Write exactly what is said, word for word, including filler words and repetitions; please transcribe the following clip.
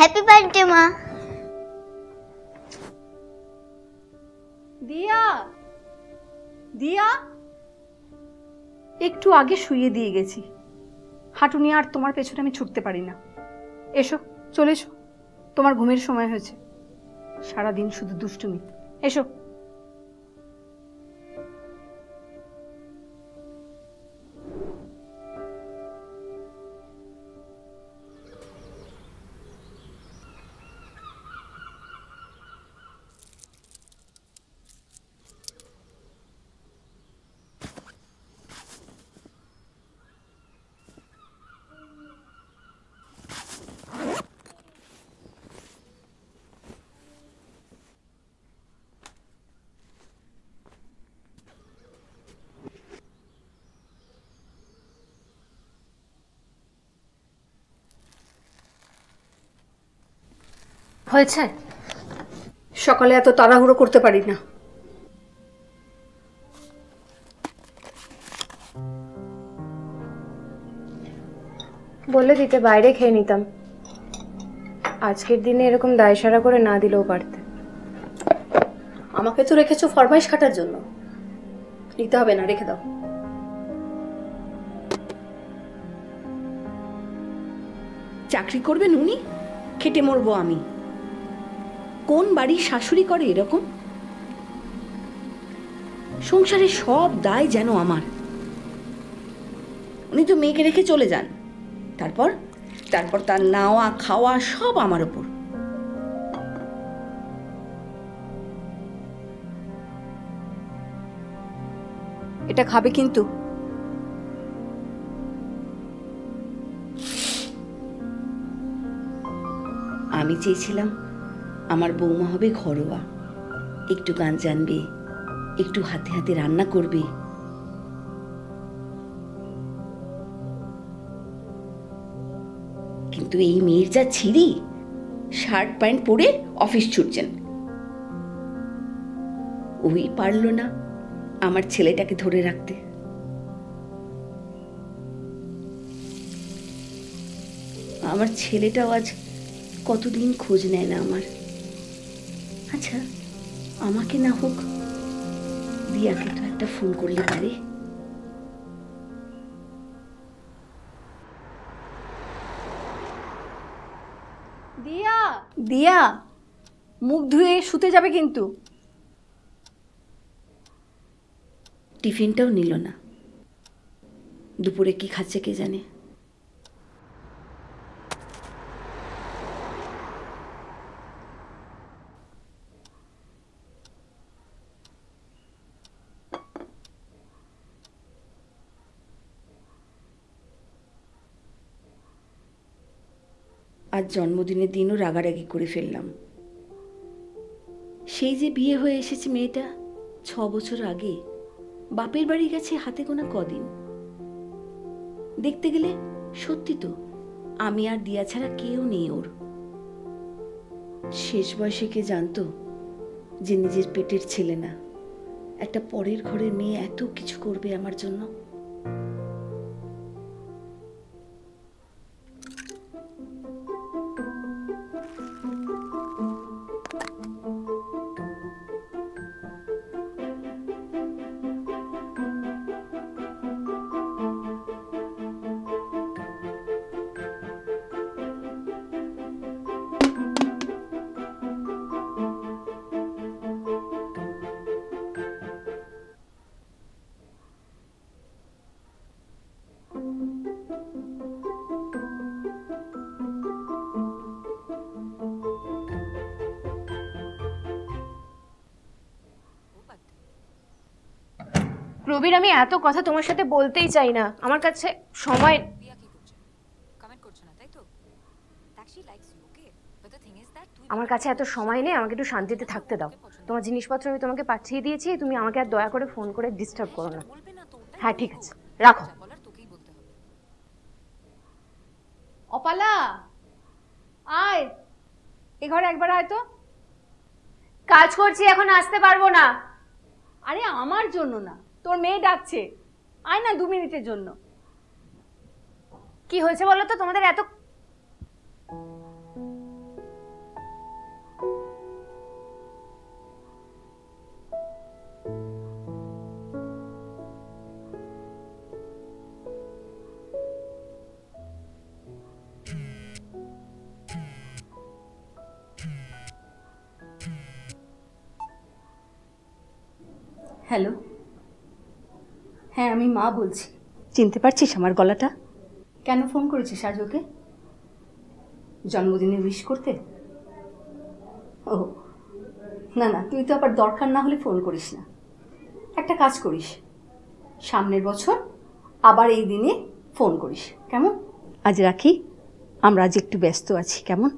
Happy birthday माँ। दिया दिया एक टू आगे शुए दिए गेछी हाटू निये आर तुम्हार पेछने आमी छुटते पारी ना। एसो चले एसो तुम्हार घुमेर समय होयेछे सारा दिन शुधु दुष्टुमी। एसो হয়েছে সকালে এত তাড়াহুড়ো করতে পারি না। বলে দিতে বাইরে খেয়ে নিতাম। আজকের দিনে এরকম দায়সারা করে না দিলেও পারতে। আমাকে তো রেখেছো ফরমাইশ খাটার জন্য। নিতে হবে না, রেখে দাও। চাকরি করবেন উনি? খেটে মরবো আমি। কোন বাড়ি শাশুড়ি করে এরকম? সংসারে সব দায় যেন আমার। উনি তো মেয়েকে রেখে চলে যান, তারপর তারপর তার নাওয়া খাওয়া সব আমার উপর। এটা খাবে কিন্তু। আমি চেয়েছিলাম আমার বৌমা হবে ঘরোয়া, একটু গান জানবে, একটু হাতে হাতে রান্না করবে। কিন্তু এই মেয়ের যা ছিড়ি, শার্ট প্যান্ট পরে অফিস ছুটছেন। ওই পারল না আমার ছেলেটাকে ধরে রাখতে। আমার ছেলেটাও আজ কতদিন খোঁজ নেয় না আমার। আচ্ছা আমাকে না হোক দিয়াকে তো একটা ফোন করলে পারে। দিয়া দিয়া মুখ ধুয়ে শুতে যাবে কিন্তু। টিফিনটাও নিল না, দুপুরে কি খাচ্ছে কে জানে। আজ জন্মদিনের দিনও রাগারাগি করে ফেললাম। সেই যে বিয়ে হয়ে এসেছে মেয়েটা ছ বছর আগে, বাপের বাড়ি গেছে হাতে গোনা কদিন। দেখতে গেলে সত্যি তো আমি আর দিয়া ছাড়া কেউ নেই ওর। শেষ বয়সে কে জানতো যে নিজের পেটের ছেলে না, একটা পরের ঘরের মেয়ে এত কিছু করবে আমার জন্য। রবির আমি এত কথা তোমার সাথে বলতেই চাই না, আমার কাছে সময়। আমার কাছে এত সময় নেই, আমাকে একটু শান্তিতে থাকতে দাও। তোমার জিনিসপত্র আমি তোমাকে পাঠিয়ে দিয়েছি, তুমি আমাকে আর দয়া করে ফোন করে ডিস্টার্ব করো না। হ্যাঁ ঠিক আছে, রাখো। অপালা আয়, এ ঘরে একবার আয় তো। কাজ করছি, এখন আসতে পারবো না। আরে আমার জন্য না, তোর মেয়ে ডাকছে, আয় না দু মিনিটের জন্য। কি হয়েছে বলো তো তোমাদের এত? हेलो हाँ आमी मा बोलছি। চিনতে পারছিস আমার গলাটা? কেন ফোন করেছিস আজকে? জন্মদিনে উইশ করতে? ও না না, তুই তো আবার দরকার না হলে ফোন করিস না। একটা কাজ করিস, সামনের বছর আবার এই দিনে ফোন করিস, কেমন? আজ রাখি, আমরা আজ একটু ব্যস্ত আছি, কেমন?